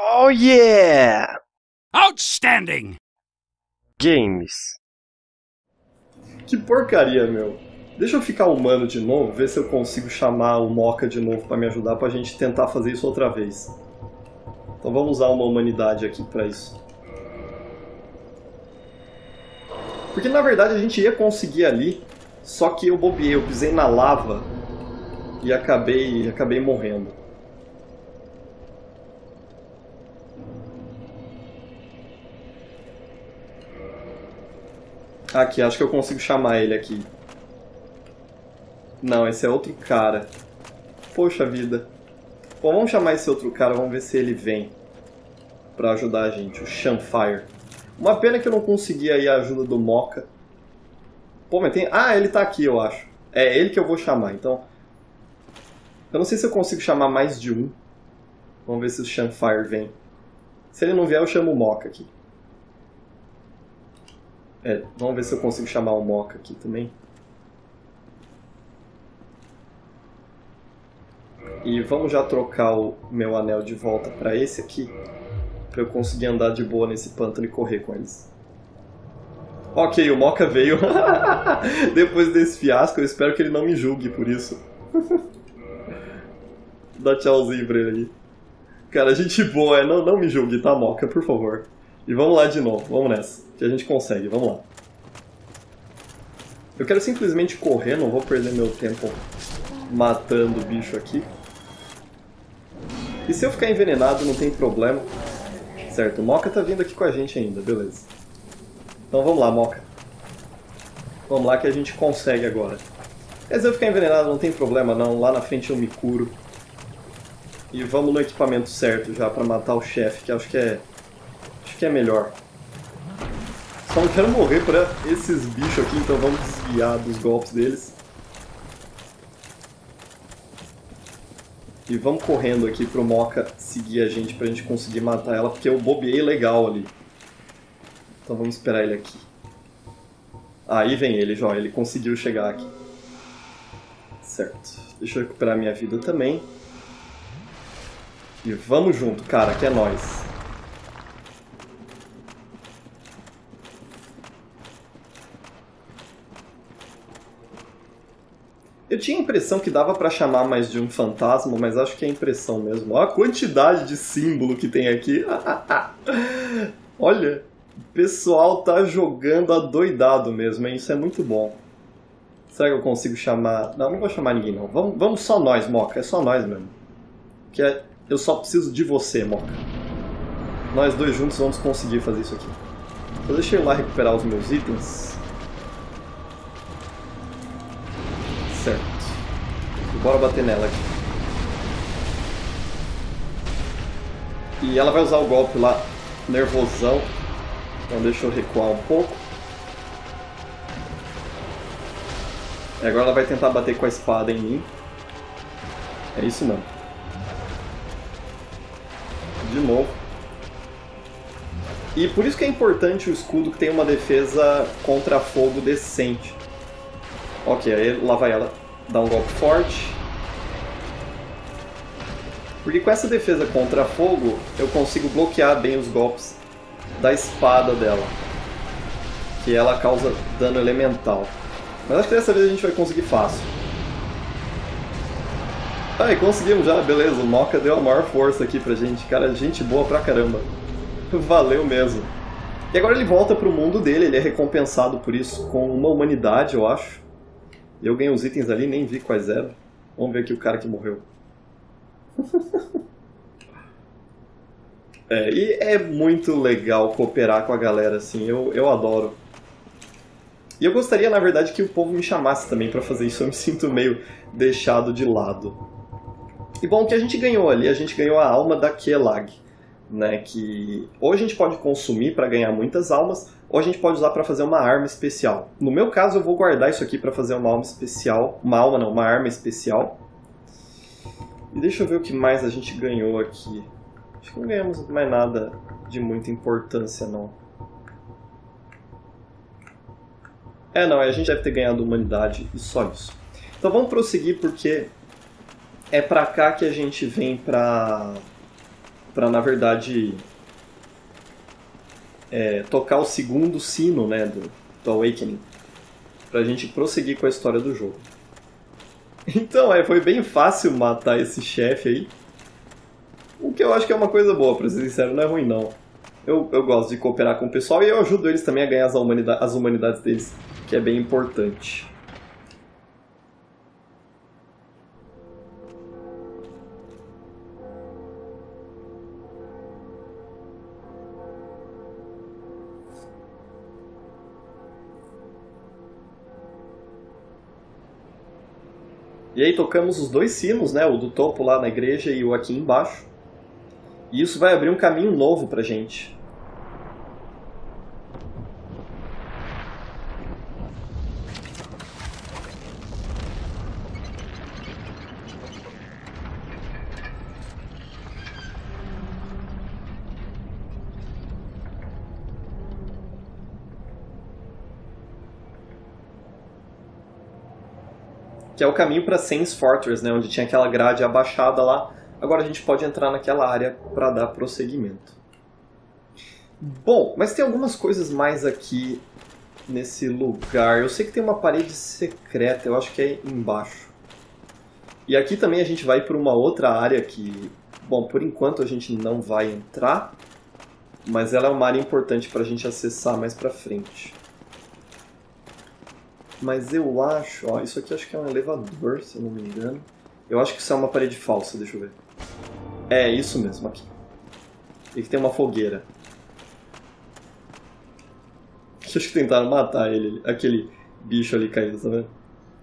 Oh yeah! Outstanding! Games. Que porcaria, meu. Deixa eu ficar humano de novo, ver se eu consigo chamar o Mocha de novo pra me ajudar, pra gente tentar fazer isso outra vez. Então vamos usar uma humanidade aqui pra isso. Porque na verdade a gente ia conseguir ali, só que eu bobeei, eu pisei na lava e acabei morrendo. Aqui, acho que eu consigo chamar ele aqui. Não, esse é outro cara. Poxa vida. Bom, vamos chamar esse outro cara, vamos ver se ele vem pra ajudar a gente, o Shamfire. Uma pena que eu não consegui aí a ajuda do Mocha. Pô, mas tem... Ah, ele tá aqui, eu acho. É ele que eu vou chamar, então... Eu não sei se eu consigo chamar mais de um. Vamos ver se o Shamfire vem. Se ele não vier, eu chamo o Mocha aqui. É, vamos ver se eu consigo chamar o Mocha aqui também. E vamos já trocar o meu anel de volta para esse aqui, para eu conseguir andar de boa nesse pântano e correr com eles. Ok, o Mocha veio. Depois desse fiasco, eu espero que ele não me julgue por isso. Dá tchauzinho pra ele ali. Cara, gente boa, não me julgue, tá, Mocha, por favor. E vamos lá de novo, vamos nessa, que a gente consegue, vamos lá. Eu quero simplesmente correr, não vou perder meu tempo matando o bicho aqui. E se eu ficar envenenado, não tem problema. Certo, o Mocha tá vindo aqui com a gente ainda, beleza. Então vamos lá, Mocha. Vamos lá que a gente consegue agora. Mas se eu ficar envenenado, não tem problema não, lá na frente eu me curo. E vamos no equipamento certo já pra matar o chefe, que acho que é melhor. Só não quero morrer pra esses bichos aqui, então vamos desviar dos golpes deles. E vamos correndo aqui pro Mocha seguir a gente pra gente conseguir matar ela, porque eu bobeei legal ali. Então vamos esperar ele aqui. Aí vem ele, João, ele conseguiu chegar aqui. Certo. Deixa eu recuperar minha vida também. E vamos junto, cara, que é nóis. Eu tinha a impressão que dava pra chamar mais de um fantasma, mas acho que é impressão mesmo. Olha a quantidade de símbolo que tem aqui. Olha, o pessoal tá jogando adoidado mesmo, hein? Isso é muito bom. Será que eu consigo chamar... Não, não vou chamar ninguém não. Vamos só nós, Mocha. É só nós mesmo. Porque eu só preciso de você, Mocha. Nós dois juntos vamos conseguir fazer isso aqui. Então deixa eu ir lá recuperar os meus itens. Certo. Bora bater nela aqui. E ela vai usar o golpe lá, nervosão. Então deixa eu recuar um pouco. E agora ela vai tentar bater com a espada em mim. É isso mesmo. De novo. E por isso que é importante o escudo que tem uma defesa contra fogo decente. Ok, aí lá vai ela dar um golpe forte. Porque com essa defesa contra fogo, eu consigo bloquear bem os golpes da espada dela. Que ela causa dano elemental. Mas acho que dessa vez a gente vai conseguir fácil. Ah, e conseguimos já, beleza. O Mocha deu a maior força aqui pra gente. Cara, gente boa pra caramba. Valeu mesmo. E agora ele volta pro mundo dele, ele é recompensado por isso com uma humanidade, eu acho. Eu ganhei os itens ali, nem vi quais eram. Vamos ver aqui o cara que morreu. É, e é muito legal cooperar com a galera, assim, eu adoro. E eu gostaria, na verdade, que o povo me chamasse também pra fazer isso, eu me sinto meio deixado de lado. E bom, o que a gente ganhou ali, a gente ganhou a alma da Quelaag, né, que ou a gente pode consumir pra ganhar muitas almas, ou a gente pode usar para fazer uma arma especial. No meu caso, eu vou guardar isso aqui para fazer uma alma especial. Uma alma não, uma arma especial. E deixa eu ver o que mais a gente ganhou aqui. Acho que não ganhamos mais nada de muita importância, não. É, não, a gente deve ter ganhado humanidade e só isso. Então vamos prosseguir, porque é para cá que a gente vem para para, na verdade, tocar o segundo sino, né, do Awakening, para a gente prosseguir com a história do jogo. Então, foi bem fácil matar esse chefe aí. O que eu acho que é uma coisa boa, pra ser sincero, não é ruim não. Eu gosto de cooperar com o pessoal e eu ajudo eles também a ganhar as humanidades deles, que é bem importante. E aí tocamos os dois sinos, né? O do topo lá na igreja e o aqui embaixo. E isso vai abrir um caminho novo pra gente. Que é o caminho para Sainz Fortress, né, onde tinha aquela grade abaixada lá. Agora a gente pode entrar naquela área para dar prosseguimento. Bom, mas tem algumas coisas mais aqui nesse lugar. Eu sei que tem uma parede secreta, eu acho que é embaixo. E aqui também a gente vai para uma outra área que... Bom, por enquanto a gente não vai entrar, mas ela é uma área importante para a gente acessar mais para frente. Mas eu acho... Ó, isso aqui acho que é um elevador, se eu não me engano. Eu acho que isso é uma parede falsa, deixa eu ver. É, isso mesmo, aqui. E que tem uma fogueira. Acho que tentaram matar ele, aquele bicho ali caído, tá vendo?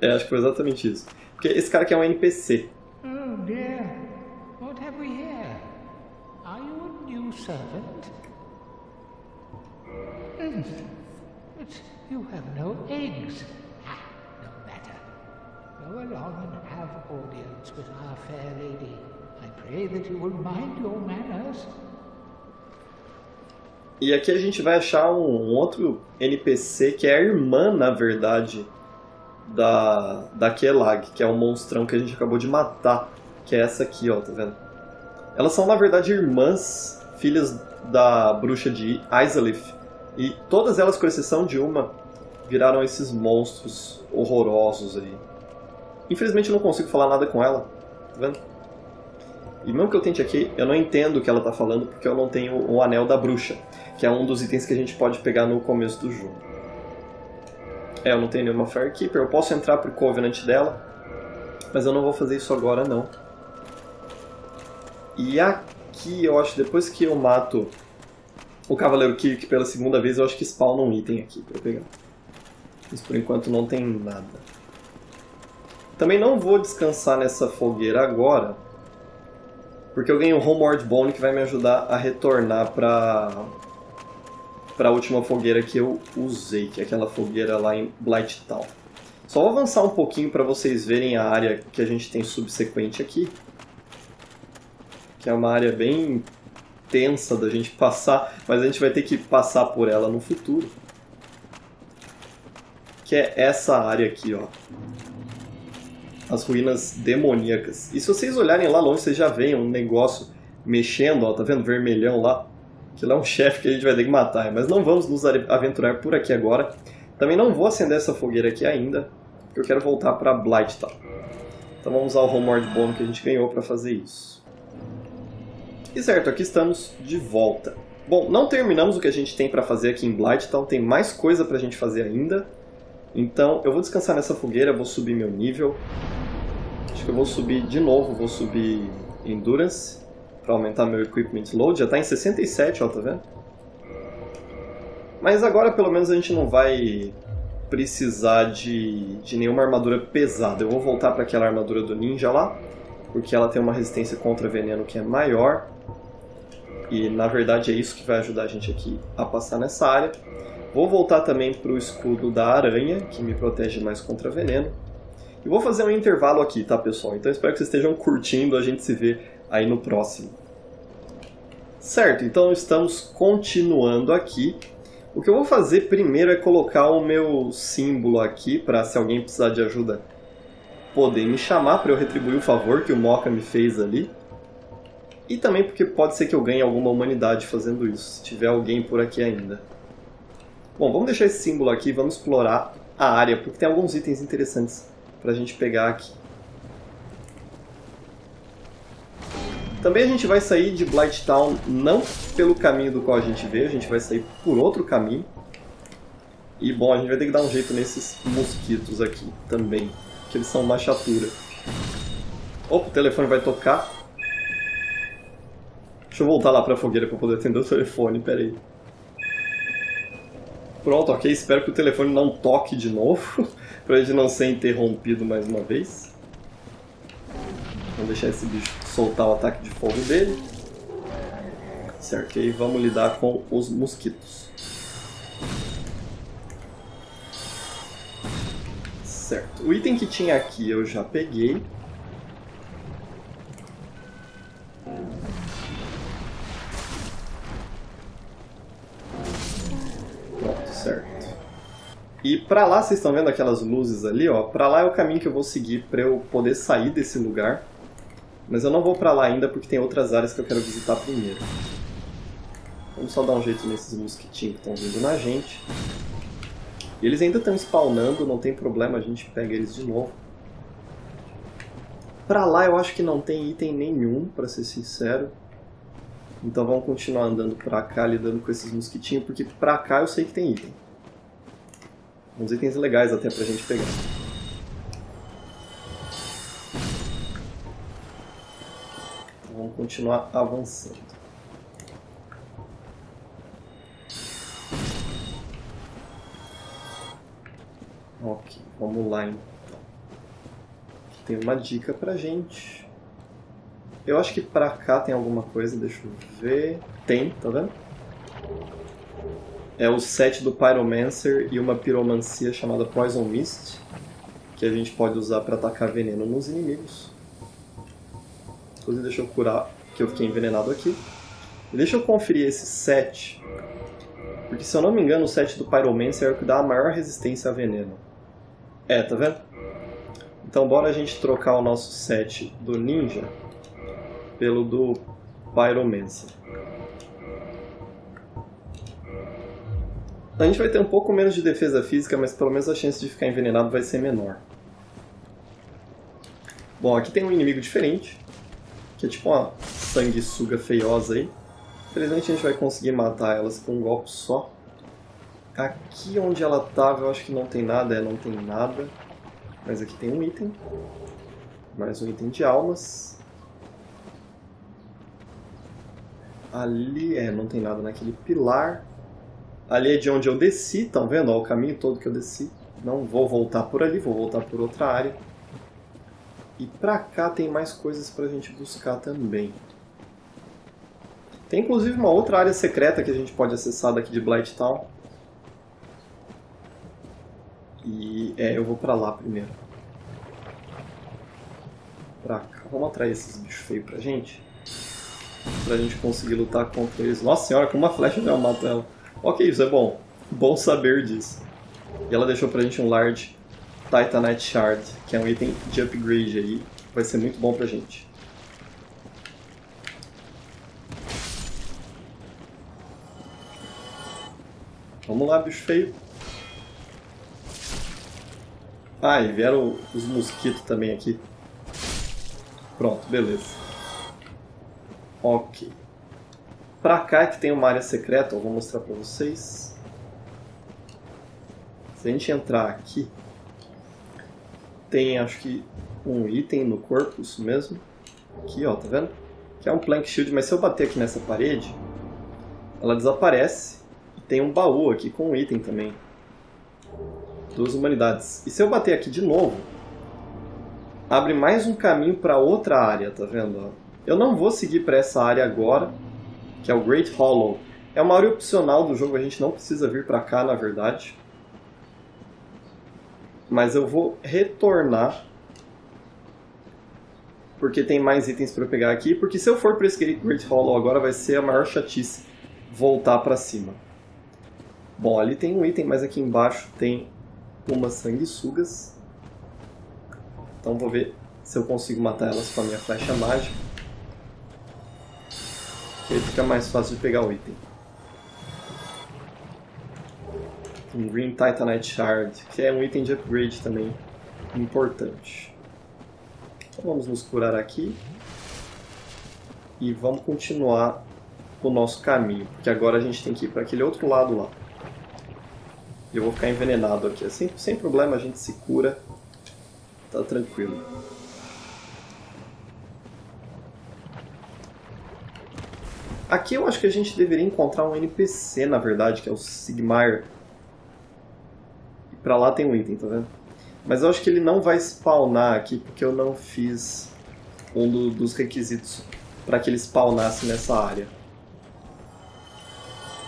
É, acho que foi exatamente isso. Porque esse cara aqui é um NPC. Oh, dear. What have we here? Are you a new servant? But you have no eggs. Go along and have audience with our fair lady. I pray that you will mind your manners. E aqui a gente vai achar um outro NPC que é a irmã, na verdade, da Quelaag, que é um monstrão que a gente acabou de matar, que é essa aqui, ó, tá vendo? Elas são, na verdade, irmãs, filhas da bruxa de Izalith, e todas elas, com exceção de uma, viraram esses monstros horrorosos aí. Infelizmente eu não consigo falar nada com ela, tá vendo? E mesmo que eu tente aqui, eu não entendo o que ela tá falando, porque eu não tenho o Anel da Bruxa, que é um dos itens que a gente pode pegar no começo do jogo. É, eu não tenho nenhuma Firekeeper, eu posso entrar pro Covenant dela, mas eu não vou fazer isso agora não. E aqui, eu acho, depois que eu mato o Cavaleiro Kirk pela segunda vez, eu acho que spawna um item aqui pra eu pegar. Mas por enquanto não tem nada. Também não vou descansar nessa fogueira agora, porque eu ganhei o Homeward Bone que vai me ajudar a retornar para a última fogueira que eu usei, que é aquela fogueira lá em Blighttown. Só vou avançar um pouquinho para vocês verem a área que a gente tem subsequente aqui, que é uma área bem tensa da gente passar, mas a gente vai ter que passar por ela no futuro, que é essa área aqui, ó. As ruínas demoníacas. E se vocês olharem lá longe, vocês já veem um negócio mexendo, ó, tá vendo? Vermelhão lá. Que lá é um chefe que a gente vai ter que matar. Mas não vamos nos aventurar por aqui agora. Também não vou acender essa fogueira aqui ainda, porque eu quero voltar pra Blighttown. Então vamos usar o Homeward Bone que a gente ganhou pra fazer isso. E certo, aqui estamos de volta. Bom, não terminamos o que a gente tem pra fazer aqui em Blighttown. Tem mais coisa pra gente fazer ainda. Então eu vou descansar nessa fogueira, vou subir meu nível. Acho que eu vou subir de novo, vou subir Endurance para aumentar meu Equipment Load. Já está em 67, ó, tá vendo? Mas agora pelo menos a gente não vai precisar de nenhuma armadura pesada. Eu vou voltar para aquela armadura do ninja lá, porque ela tem uma resistência contra veneno que é maior. E na verdade é isso que vai ajudar a gente aqui a passar nessa área. Vou voltar também para o escudo da aranha, que me protege mais contra veneno. E vou fazer um intervalo aqui, tá, pessoal? Então espero que vocês estejam curtindo, a gente se vê aí no próximo. Certo, então estamos continuando aqui. O que eu vou fazer primeiro é colocar o meu símbolo aqui, para se alguém precisar de ajuda poder me chamar, para eu retribuir o favor que o Mocha me fez ali. E também porque pode ser que eu ganhe alguma humanidade fazendo isso, se tiver alguém por aqui ainda. Bom, vamos deixar esse símbolo aqui e vamos explorar a área, porque tem alguns itens interessantes pra gente pegar aqui. Também a gente vai sair de Blighttown não pelo caminho do qual a gente veio, a gente vai sair por outro caminho. E, bom, a gente vai ter que dar um jeito nesses mosquitos aqui também, que eles são uma chatura. Opa, o telefone vai tocar. Deixa eu voltar lá pra fogueira pra poder atender o telefone, peraí. Pronto, ok, espero que o telefone não toque de novo, pra gente não ser interrompido mais uma vez. Vamos deixar esse bicho soltar o ataque de fogo dele. Certo, e aí vamos lidar com os mosquitos. Certo, o item que tinha aqui eu já peguei. Pronto, certo. E pra lá, vocês estão vendo aquelas luzes ali, ó? Pra lá é o caminho que eu vou seguir pra eu poder sair desse lugar. Mas eu não vou pra lá ainda porque tem outras áreas que eu quero visitar primeiro. Vamos só dar um jeito nesses mosquitinhos que estão vindo na gente. E eles ainda estão spawnando, não tem problema, a gente pega eles de novo. Pra lá eu acho que não tem item nenhum, pra ser sincero. Então vamos continuar andando pra cá, lidando com esses mosquitinhos, porque pra cá eu sei que tem item. Uns itens legais até pra gente pegar. Vamos continuar avançando. Ok, vamos lá então. Aqui tem uma dica pra gente. Eu acho que pra cá tem alguma coisa, deixa eu ver. Tem, tá vendo? É o set do Pyromancer e uma piromancia chamada Poison Mist, que a gente pode usar pra atacar veneno nos inimigos. Inclusive, deixa eu curar, que eu fiquei envenenado aqui. E deixa eu conferir esse set, porque se eu não me engano o set do Pyromancer é o que dá a maior resistência a veneno. É, tá vendo? Então bora a gente trocar o nosso set do Ninja pelo do Pyromancer. A gente vai ter um pouco menos de defesa física, mas pelo menos a chance de ficar envenenado vai ser menor. Bom, aqui tem um inimigo diferente, que é tipo uma sanguessuga feiosa aí. Infelizmente a gente vai conseguir matar elas com um golpe só. Aqui onde ela tava eu acho que não tem nada, não tem nada. Mas aqui tem um item. Mais um item de almas. Ali, não tem nada naquele pilar. Ali é de onde eu desci, estão vendo? Ó, o caminho todo que eu desci. Não vou voltar por ali, vou voltar por outra área. E pra cá tem mais coisas pra gente buscar também. Tem inclusive uma outra área secreta que a gente pode acessar daqui de Blighttown. E eu vou pra lá primeiro. Pra cá. Vamos atrair esses bichos feios pra gente. Pra gente conseguir lutar contra eles. Nossa senhora, com uma flecha eu mato ela. Ok, isso é bom. Bom saber disso. E ela deixou pra gente um large Titanite Shard, que é um item de upgrade aí. Vai ser muito bom pra gente. Vamos lá, bicho feio. Ah, e vieram os mosquitos também aqui. Pronto, beleza. Ok. Pra cá que tem uma área secreta, eu vou mostrar pra vocês. Se a gente entrar aqui, tem acho que um item no corpo, isso mesmo. Aqui, ó, tá vendo? Que é um Plank Shield, mas se eu bater aqui nessa parede, ela desaparece. Tem um baú aqui com um item também. Duas humanidades. E se eu bater aqui de novo, abre mais um caminho para outra área, tá vendo? Eu não vou seguir para essa área agora, que é o Great Hollow. É uma área opcional do jogo, a gente não precisa vir para cá, na verdade. Mas eu vou retornar, porque tem mais itens para eu pegar aqui. Porque se eu for para esse Great Hollow agora, vai ser a maior chatice voltar para cima. Bom, ali tem um item, mas aqui embaixo tem umas sanguessugas. Então vou ver se eu consigo matar elas com a minha flecha mágica. Ele fica mais fácil de pegar o item. Um Green Titanite Shard, que é um item de upgrade também importante. Então vamos nos curar aqui. E vamos continuar o nosso caminho, porque agora a gente tem que ir para aquele outro lado lá. Eu vou ficar envenenado aqui, assim, sem problema, a gente se cura. Tá tranquilo. Aqui eu acho que a gente deveria encontrar um NPC, na verdade, que é o Sigmar. E pra lá tem um item, tá vendo? Mas eu acho que ele não vai spawnar aqui, porque eu não fiz um dos requisitos para que ele spawnasse nessa área.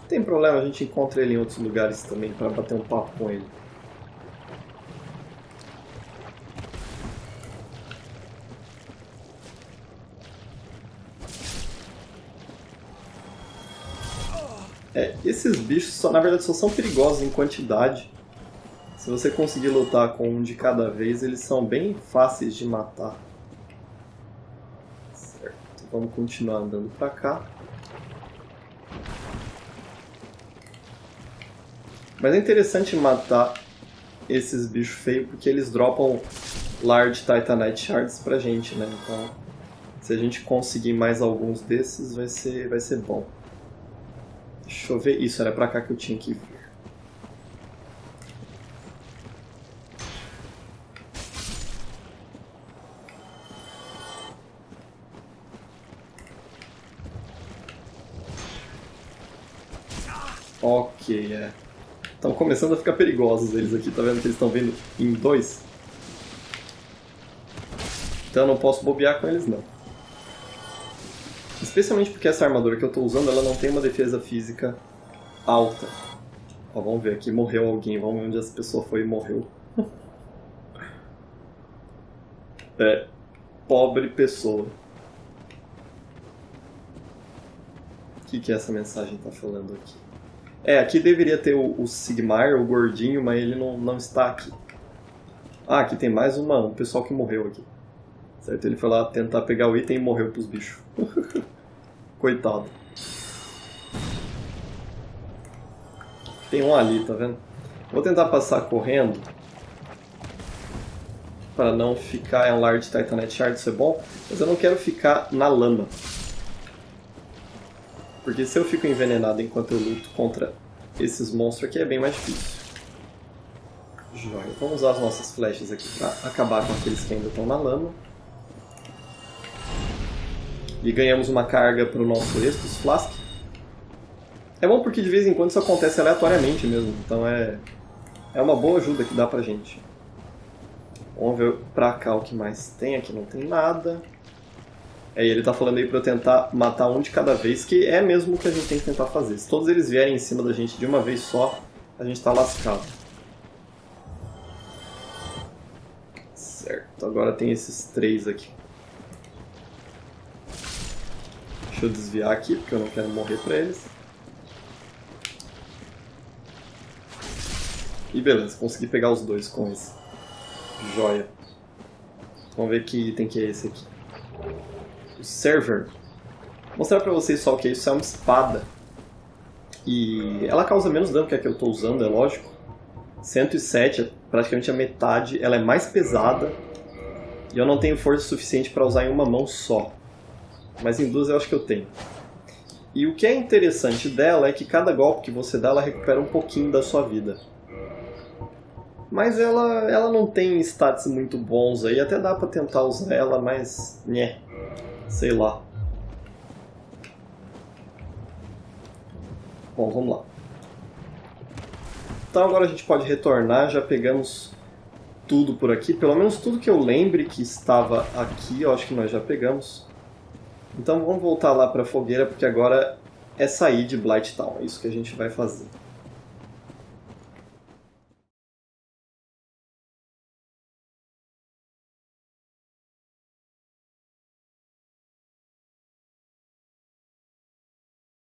Não tem problema, a gente encontra ele em outros lugares também para bater um papo com ele. É, esses bichos, só, na verdade, só são perigosos em quantidade. Se você conseguir lutar com um de cada vez, eles são bem fáceis de matar. Certo, vamos continuar andando pra cá. Mas é interessante matar esses bichos feios, porque eles dropam Large Titanite Shards pra gente, né? Então, se a gente conseguir mais alguns desses, vai ser bom. Deixa eu ver... Isso, era pra cá que eu tinha que vir. Ok, é. Estão começando a ficar perigosos eles aqui, tá vendo que eles estão vindo em dois? Então eu não posso bobear com eles não. Especialmente porque essa armadura que eu estou usando, ela não tem uma defesa física alta. Ó, vamos ver aqui, morreu alguém, vamos ver onde essa pessoa foi e morreu. É, pobre pessoa. O que essa mensagem está falando aqui? É, aqui deveria ter o Sigmar, o gordinho, mas ele não está aqui. Ah, aqui tem mais um pessoal que morreu aqui. Certo, ele foi lá tentar pegar o item e morreu pros bichos. Coitado. Tem um ali, tá vendo? Vou tentar passar correndo. Para não ficar em Large Titanite Shard, isso é bom. Mas eu não quero ficar na lama. Porque se eu fico envenenado enquanto eu luto contra esses monstros aqui, é bem mais difícil. Joia. Vamos usar as nossas flechas aqui para acabar com aqueles que ainda estão na lama. E ganhamos uma carga para o nosso Estus Flask. É bom porque de vez em quando isso acontece aleatoriamente mesmo, então é uma boa ajuda que dá pra gente. Vamos ver pra cá o que mais tem, aqui não tem nada. É, ele tá falando aí pra eu tentar matar um de cada vez, que é mesmo o que a gente tem que tentar fazer. Se todos eles vierem em cima da gente de uma vez só, a gente tá lascado. Certo, agora tem esses três aqui. Deixa eu desviar aqui, porque eu não quero morrer pra eles. E beleza, consegui pegar os dois com esse. Joia. Vamos ver que item que é esse aqui. O Server. Vou mostrar pra vocês só o que é isso. É uma espada. E ela causa menos dano que a que eu tô usando, é lógico. 107, é praticamente a metade. Ela é mais pesada. E eu não tenho força suficiente pra usar em uma mão só. Mas em duas eu acho que eu tenho. E o que é interessante dela é que cada golpe que você dá, ela recupera um pouquinho da sua vida. Mas ela não tem stats muito bons aí, até dá pra tentar usar ela, mas... né, sei lá. Bom, vamos lá. Então agora a gente pode retornar, já pegamos tudo por aqui. Pelo menos tudo que eu lembre que estava aqui, eu acho que nós já pegamos. Então vamos voltar lá para a fogueira, porque agora é sair de Blighttown, é isso que a gente vai fazer.